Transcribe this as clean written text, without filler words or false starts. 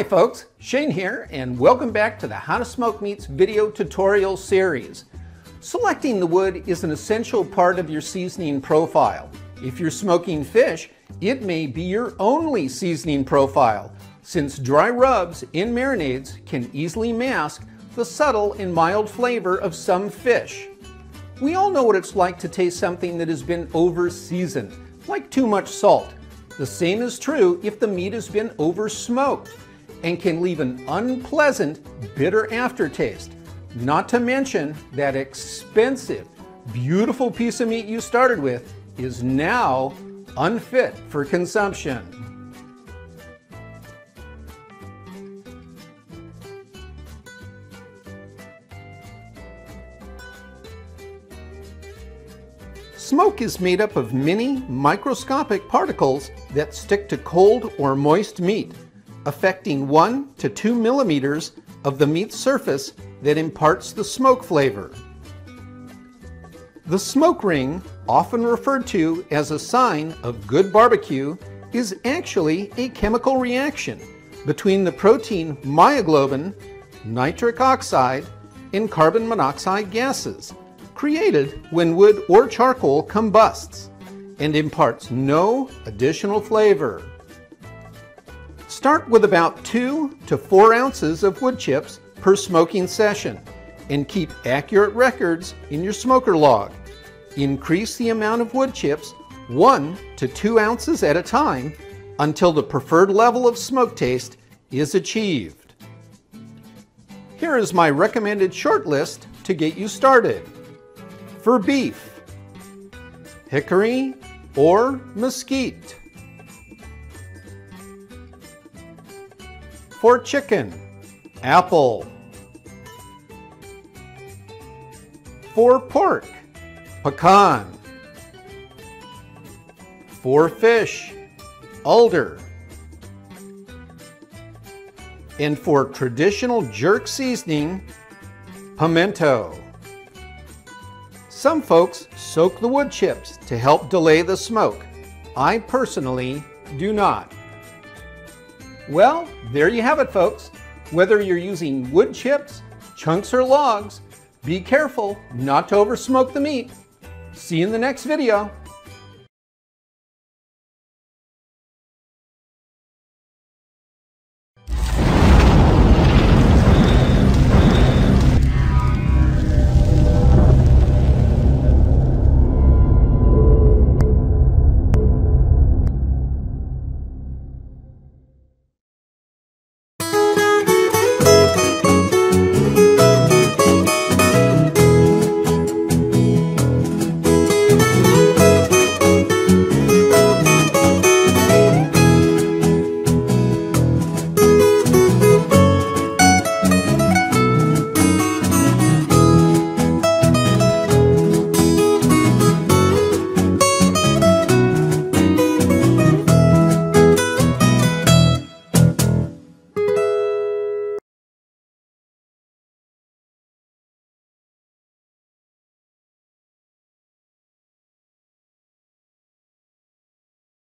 Hi folks, Shane here, and welcome back to the How to Smoke Meats video tutorial series. Selecting the wood is an essential part of your seasoning profile. If you're smoking fish, it may be your only seasoning profile, since dry rubs in marinades can easily mask the subtle and mild flavor of some fish. We all know what it's like to taste something that has been over-seasoned, like too much salt. The same is true if the meat has been over-smoked and can leave an unpleasant, bitter aftertaste. Not to mention that expensive, beautiful piece of meat you started with is now unfit for consumption. Smoke is made up of many microscopic particles that stick to cold or moist meat, affecting 1 to 2 millimeters of the meat's surface that imparts the smoke flavor. The smoke ring, often referred to as a sign of good barbecue, is actually a chemical reaction between the protein myoglobin, nitric oxide, and carbon monoxide gases, created when wood or charcoal combusts, and imparts no additional flavor. Start with about 2 to 4 ounces of wood chips per smoking session and keep accurate records in your smoker log. Increase the amount of wood chips 1 to 2 ounces at a time until the preferred level of smoke taste is achieved. Here is my recommended short list to get you started. For beef, hickory or mesquite. For chicken, apple. For pork, pecan. For fish, alder. And for traditional jerk seasoning, pimento. Some folks soak the wood chips to help delay the smoke. I personally do not. Well, there you have it, folks. Whether you're using wood chips, chunks, or logs, be careful not to over-smoke the meat. See you in the next video.